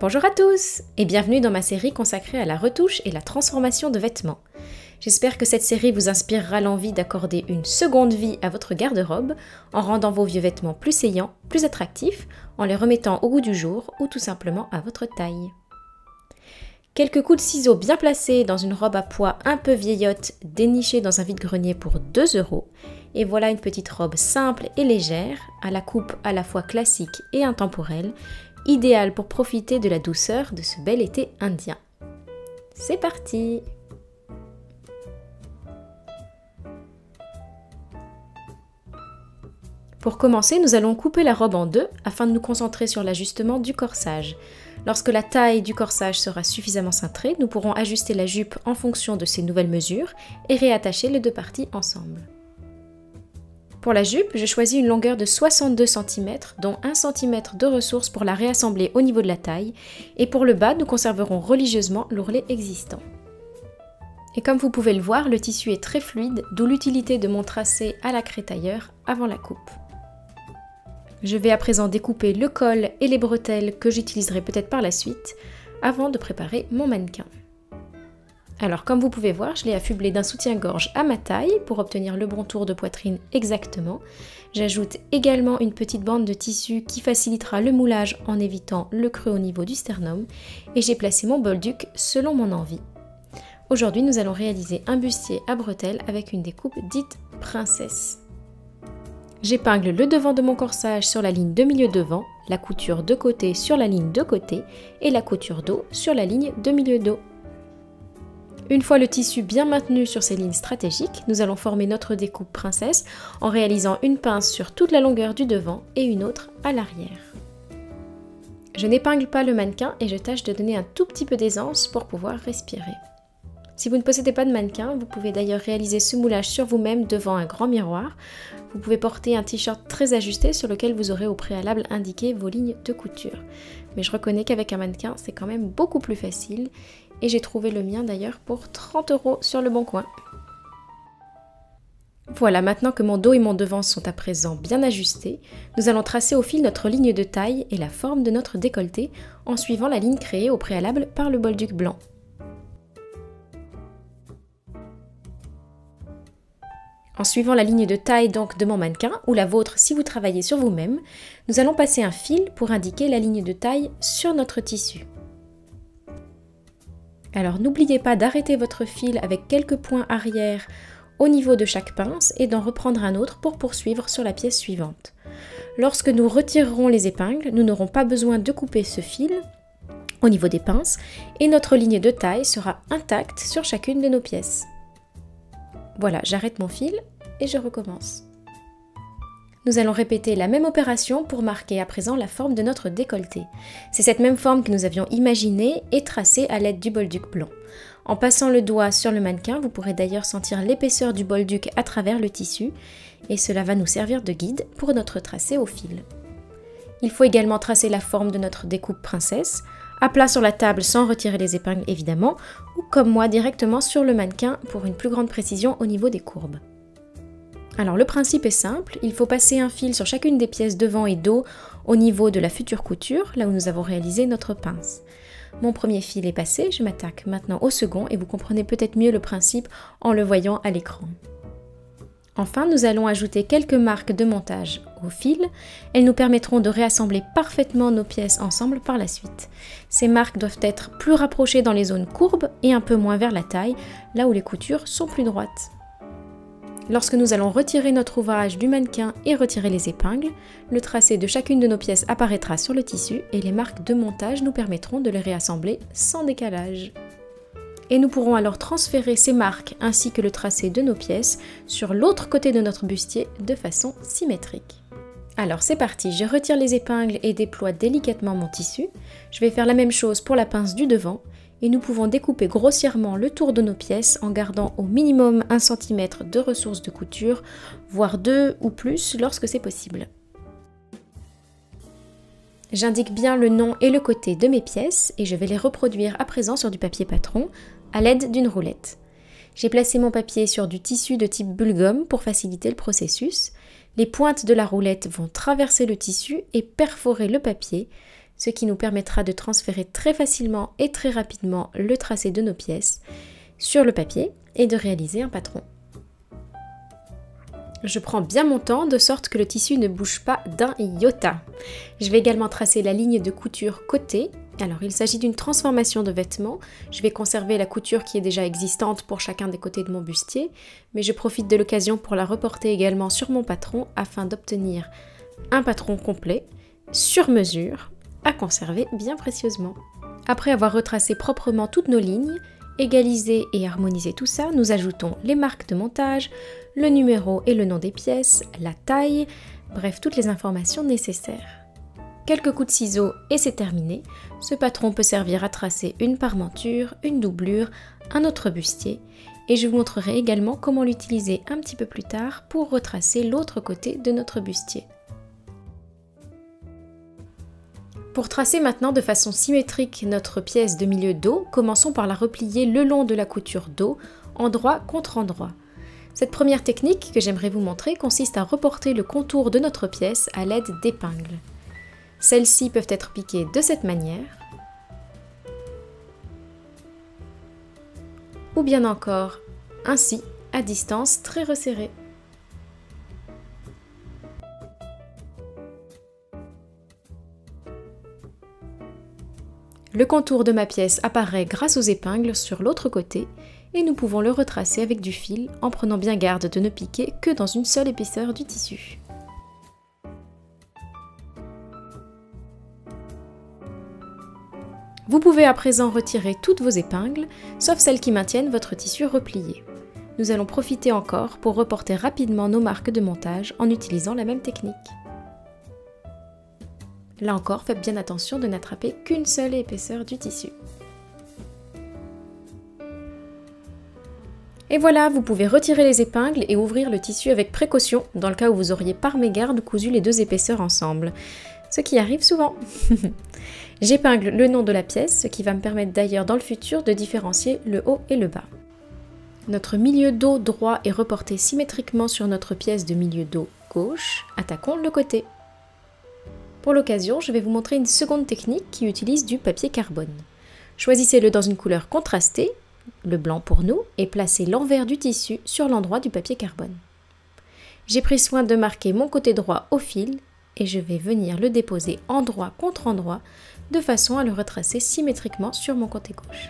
Bonjour à tous et bienvenue dans ma série consacrée à la retouche et la transformation de vêtements. J'espère que cette série vous inspirera l'envie d'accorder une seconde vie à votre garde-robe en rendant vos vieux vêtements plus saillants, plus attractifs, en les remettant au goût du jour ou tout simplement à votre taille. Quelques coups de ciseaux bien placés dans une robe à pois un peu vieillotte dénichée dans un vide-grenier pour 2 €. Et voilà une petite robe simple et légère, à la coupe à la fois classique et intemporelle, idéal pour profiter de la douceur de ce bel été indien. C'est parti! Pour commencer, nous allons couper la robe en deux afin de nous concentrer sur l'ajustement du corsage. Lorsque la taille du corsage sera suffisamment cintrée, nous pourrons ajuster la jupe en fonction de ces nouvelles mesures et réattacher les deux parties ensemble. Pour la jupe, je choisis une longueur de 62 cm, dont 1 cm de ressource pour la réassembler au niveau de la taille, et pour le bas, nous conserverons religieusement l'ourlet existant. Et comme vous pouvez le voir, le tissu est très fluide, d'où l'utilité de mon tracé à la craie tailleur avant la coupe. Je vais à présent découper le col et les bretelles que j'utiliserai peut-être par la suite, avant de préparer mon mannequin. Alors comme vous pouvez voir, je l'ai affublé d'un soutien-gorge à ma taille pour obtenir le bon tour de poitrine exactement. J'ajoute également une petite bande de tissu qui facilitera le moulage en évitant le creux au niveau du sternum et j'ai placé mon bolduc selon mon envie. Aujourd'hui, nous allons réaliser un bustier à bretelles avec une découpe dite princesse. J'épingle le devant de mon corsage sur la ligne de milieu devant, la couture de côté sur la ligne de côté et la couture dos sur la ligne de milieu dos. Une fois le tissu bien maintenu sur ces lignes stratégiques, nous allons former notre découpe princesse en réalisant une pince sur toute la longueur du devant et une autre à l'arrière. Je n'épingle pas le mannequin et je tâche de donner un tout petit peu d'aisance pour pouvoir respirer. Si vous ne possédez pas de mannequin, vous pouvez d'ailleurs réaliser ce moulage sur vous-même devant un grand miroir. Vous pouvez porter un t-shirt très ajusté sur lequel vous aurez au préalable indiqué vos lignes de couture. Mais je reconnais qu'avec un mannequin, c'est quand même beaucoup plus facile. Et j'ai trouvé le mien d'ailleurs pour 30 € sur le bon coin. Voilà, maintenant que mon dos et mon devant sont à présent bien ajustés, nous allons tracer au fil notre ligne de taille et la forme de notre décolleté en suivant la ligne créée au préalable par le bolduc blanc. En suivant la ligne de taille donc de mon mannequin, ou la vôtre si vous travaillez sur vous-même, nous allons passer un fil pour indiquer la ligne de taille sur notre tissu. Alors n'oubliez pas d'arrêter votre fil avec quelques points arrière au niveau de chaque pince et d'en reprendre un autre pour poursuivre sur la pièce suivante. Lorsque nous retirerons les épingles, nous n'aurons pas besoin de couper ce fil au niveau des pinces et notre ligne de taille sera intacte sur chacune de nos pièces. Voilà, j'arrête mon fil et je recommence. Nous allons répéter la même opération pour marquer à présent la forme de notre décolleté. C'est cette même forme que nous avions imaginée et tracée à l'aide du bolduc blanc. En passant le doigt sur le mannequin, vous pourrez d'ailleurs sentir l'épaisseur du bolduc à travers le tissu et cela va nous servir de guide pour notre tracé au fil. Il faut également tracer la forme de notre découpe princesse, à plat sur la table sans retirer les épingles évidemment, ou comme moi directement sur le mannequin pour une plus grande précision au niveau des courbes. Alors le principe est simple, il faut passer un fil sur chacune des pièces devant et dos au niveau de la future couture, là où nous avons réalisé notre pince. Mon premier fil est passé, je m'attaque maintenant au second et vous comprenez peut-être mieux le principe en le voyant à l'écran. Enfin, nous allons ajouter quelques marques de montage au fil, elles nous permettront de réassembler parfaitement nos pièces ensemble par la suite. Ces marques doivent être plus rapprochées dans les zones courbes et un peu moins vers la taille, là où les coutures sont plus droites. Lorsque nous allons retirer notre ouvrage du mannequin et retirer les épingles, le tracé de chacune de nos pièces apparaîtra sur le tissu et les marques de montage nous permettront de les réassembler sans décalage. Et nous pourrons alors transférer ces marques ainsi que le tracé de nos pièces sur l'autre côté de notre bustier de façon symétrique. Alors c'est parti, je retire les épingles et déploie délicatement mon tissu. Je vais faire la même chose pour la pince du devant. Et nous pouvons découper grossièrement le tour de nos pièces en gardant au minimum 1 cm de ressources de couture, voire 2 ou plus lorsque c'est possible. J'indique bien le nom et le côté de mes pièces et je vais les reproduire à présent sur du papier patron à l'aide d'une roulette. J'ai placé mon papier sur du tissu de type bulgum pour faciliter le processus. Les pointes de la roulette vont traverser le tissu et perforer le papier. ce qui nous permettra de transférer très facilement et très rapidement le tracé de nos pièces sur le papier et de réaliser un patron. Je prends bien mon temps de sorte que le tissu ne bouge pas d'un iota. Je vais également tracer la ligne de couture côté. Alors il s'agit d'une transformation de vêtements, je vais conserver la couture qui est déjà existante pour chacun des côtés de mon bustier, mais je profite de l'occasion pour la reporter également sur mon patron afin d'obtenir un patron complet, sur mesure, à conserver bien précieusement. Après avoir retracé proprement toutes nos lignes, égaliser et harmoniser tout ça, nous ajoutons les marques de montage, le numéro et le nom des pièces, la taille, bref toutes les informations nécessaires. Quelques coups de ciseaux et c'est terminé. Ce patron peut servir à tracer une parementure, une doublure, un autre bustier et je vous montrerai également comment l'utiliser un petit peu plus tard pour retracer l'autre côté de notre bustier. Pour tracer maintenant de façon symétrique notre pièce de milieu dos, commençons par la replier le long de la couture dos, endroit contre endroit. Cette première technique que j'aimerais vous montrer consiste à reporter le contour de notre pièce à l'aide d'épingles. Celles-ci peuvent être piquées de cette manière, ou bien encore ainsi, à distance très resserrée. Le contour de ma pièce apparaît grâce aux épingles sur l'autre côté et nous pouvons le retracer avec du fil en prenant bien garde de ne piquer que dans une seule épaisseur du tissu. Vous pouvez à présent retirer toutes vos épingles, sauf celles qui maintiennent votre tissu replié. Nous allons profiter encore pour reporter rapidement nos marques de montage en utilisant la même technique. Là encore, faites bien attention de n'attraper qu'une seule épaisseur du tissu. Et voilà, vous pouvez retirer les épingles et ouvrir le tissu avec précaution, dans le cas où vous auriez par mégarde cousu les deux épaisseurs ensemble. Ce qui arrive souvent. J'épingle le nom de la pièce, ce qui va me permettre d'ailleurs dans le futur de différencier le haut et le bas. Notre milieu dos droit est reporté symétriquement sur notre pièce de milieu dos gauche. Attaquons le côté. Pour l'occasion, je vais vous montrer une seconde technique qui utilise du papier carbone. Choisissez-le dans une couleur contrastée, le blanc pour nous, et placez l'envers du tissu sur l'endroit du papier carbone. J'ai pris soin de marquer mon côté droit au fil, et je vais venir le déposer endroit contre endroit de façon à le retracer symétriquement sur mon côté gauche.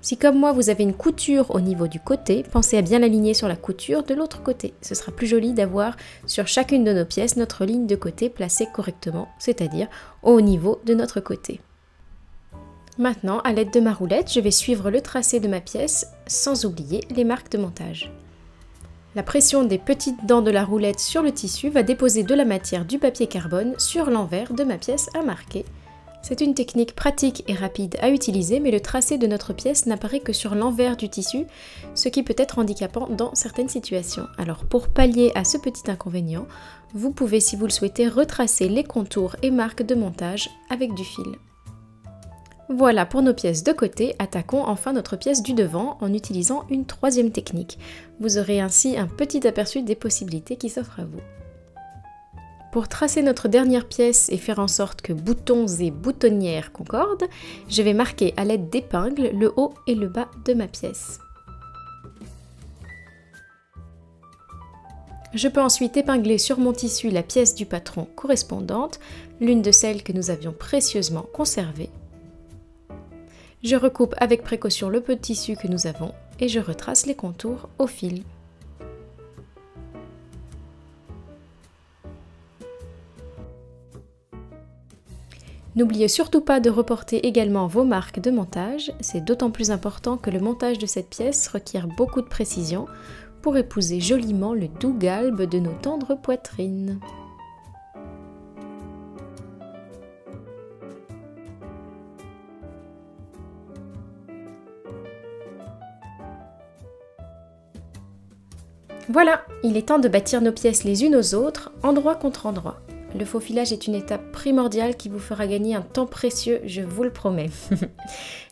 Si comme moi vous avez une couture au niveau du côté, pensez à bien l'aligner sur la couture de l'autre côté. Ce sera plus joli d'avoir sur chacune de nos pièces notre ligne de côté placée correctement, c'est-à-dire au niveau de notre côté. Maintenant, à l'aide de ma roulette, je vais suivre le tracé de ma pièce sans oublier les marques de montage. La pression des petites dents de la roulette sur le tissu va déposer de la matière du papier carbone sur l'envers de ma pièce à marquer. C'est une technique pratique et rapide à utiliser, mais le tracé de notre pièce n'apparaît que sur l'envers du tissu, ce qui peut être handicapant dans certaines situations. Alors pour pallier à ce petit inconvénient, vous pouvez, si vous le souhaitez, retracer les contours et marques de montage avec du fil. Voilà pour nos pièces de côté, attaquons enfin notre pièce du devant en utilisant une troisième technique. Vous aurez ainsi un petit aperçu des possibilités qui s'offrent à vous. Pour tracer notre dernière pièce et faire en sorte que boutons et boutonnières concordent, je vais marquer à l'aide d'épingles le haut et le bas de ma pièce. Je peux ensuite épingler sur mon tissu la pièce du patron correspondante, l'une de celles que nous avions précieusement conservées. Je recoupe avec précaution le peu de tissu que nous avons et je retrace les contours au fil. N'oubliez surtout pas de reporter également vos marques de montage, c'est d'autant plus important que le montage de cette pièce requiert beaucoup de précision pour épouser joliment le doux galbe de nos tendres poitrines. Voilà, il est temps de bâtir nos pièces les unes aux autres, endroit contre endroit. Le faux filage est une étape primordiale qui vous fera gagner un temps précieux, je vous le promets.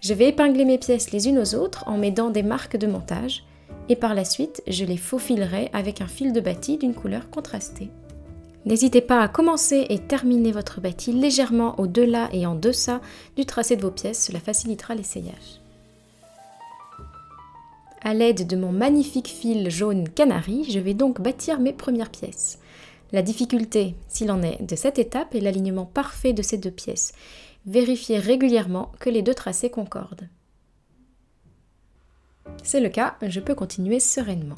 Je vais épingler mes pièces les unes aux autres en m'aidant des marques de montage et par la suite, je les faux filerai avec un fil de bâti d'une couleur contrastée. N'hésitez pas à commencer et terminer votre bâti légèrement au-delà et en deçà du tracé de vos pièces, cela facilitera l'essayage. À l'aide de mon magnifique fil jaune canari, je vais donc bâtir mes premières pièces. La difficulté, s'il en est, de cette étape est l'alignement parfait de ces deux pièces. Vérifiez régulièrement que les deux tracés concordent. C'est le cas, je peux continuer sereinement.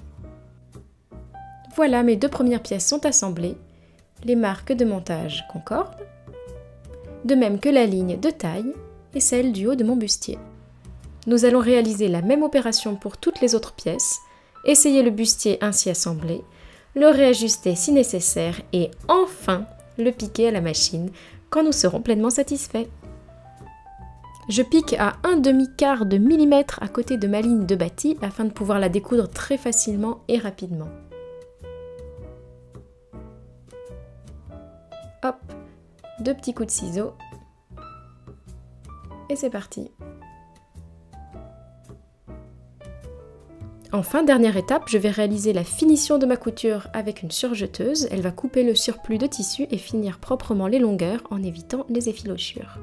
Voilà, mes deux premières pièces sont assemblées. Les marques de montage concordent, de même que la ligne de taille et celle du haut de mon bustier. Nous allons réaliser la même opération pour toutes les autres pièces, essayer le bustier ainsi assemblé, le réajuster si nécessaire et enfin le piquer à la machine quand nous serons pleinement satisfaits. Je pique à un demi-quart de millimètre à côté de ma ligne de bâti afin de pouvoir la découdre très facilement et rapidement. Hop, deux petits coups de ciseaux et c'est parti. Enfin, dernière étape, je vais réaliser la finition de ma couture avec une surjeteuse. Elle va couper le surplus de tissu et finir proprement les longueurs en évitant les effilochures.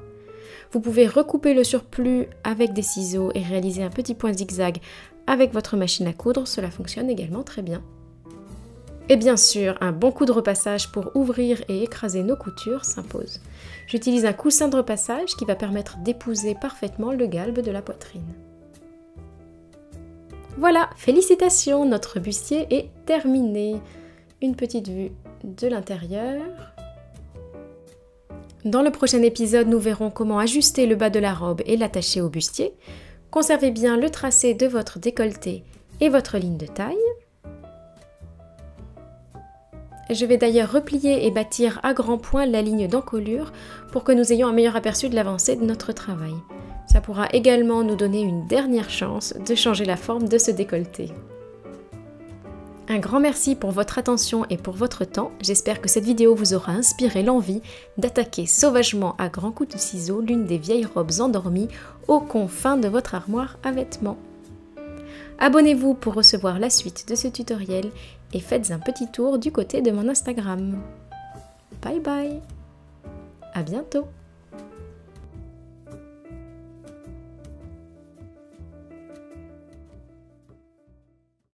Vous pouvez recouper le surplus avec des ciseaux et réaliser un petit point zigzag avec votre machine à coudre, cela fonctionne également très bien. Et bien sûr, un bon coup de repassage pour ouvrir et écraser nos coutures s'impose. J'utilise un coussin de repassage qui va permettre d'épouser parfaitement le galbe de la poitrine. Voilà, félicitations, notre bustier est terminé. Une petite vue de l'intérieur. Dans le prochain épisode, nous verrons comment ajuster le bas de la robe et l'attacher au bustier. Conservez bien le tracé de votre décolleté et votre ligne de taille. Je vais d'ailleurs replier et bâtir à grands points la ligne d'encolure pour que nous ayons un meilleur aperçu de l'avancée de notre travail. Ça pourra également nous donner une dernière chance de changer la forme de ce décolleté. Un grand merci pour votre attention et pour votre temps. J'espère que cette vidéo vous aura inspiré l'envie d'attaquer sauvagement à grands coups de ciseaux l'une des vieilles robes endormies aux confins de votre armoire à vêtements. Abonnez-vous pour recevoir la suite de ce tutoriel et faites un petit tour du côté de mon Instagram. Bye bye, à bientôt.